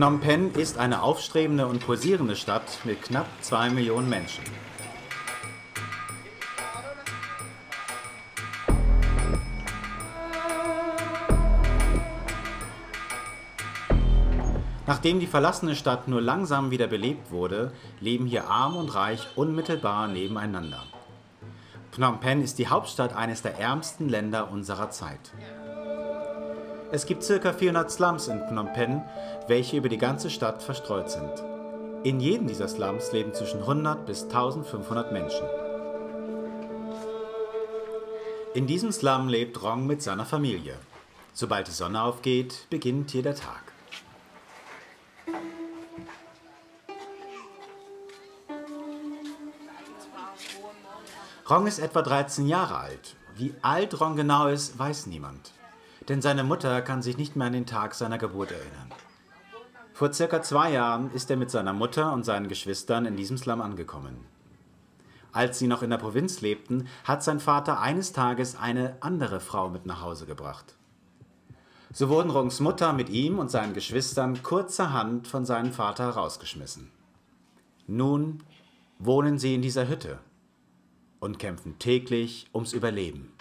Phnom Penh ist eine aufstrebende und pulsierende Stadt mit knapp 2 Millionen Menschen. Nachdem die verlassene Stadt nur langsam wieder belebt wurde, leben hier Arm und Reich unmittelbar nebeneinander. Phnom Penh ist die Hauptstadt eines der ärmsten Länder unserer Zeit. Es gibt ca. 400 Slums in Phnom Penh, welche über die ganze Stadt verstreut sind. In jedem dieser Slums leben zwischen 100 bis 1500 Menschen. In diesem Slum lebt Rong mit seiner Familie. Sobald die Sonne aufgeht, beginnt hier der Tag. Rong ist etwa 13 Jahre alt. Wie alt Rong genau ist, weiß niemand. Denn seine Mutter kann sich nicht mehr an den Tag seiner Geburt erinnern. Vor circa 2 Jahren ist er mit seiner Mutter und seinen Geschwistern in diesem Slum angekommen. Als sie noch in der Provinz lebten, hat sein Vater eines Tages eine andere Frau mit nach Hause gebracht. So wurden Rongs Mutter mit ihm und seinen Geschwistern kurzerhand von seinem Vater rausgeschmissen. Nun wohnen sie in dieser Hütte und kämpfen täglich ums Überleben.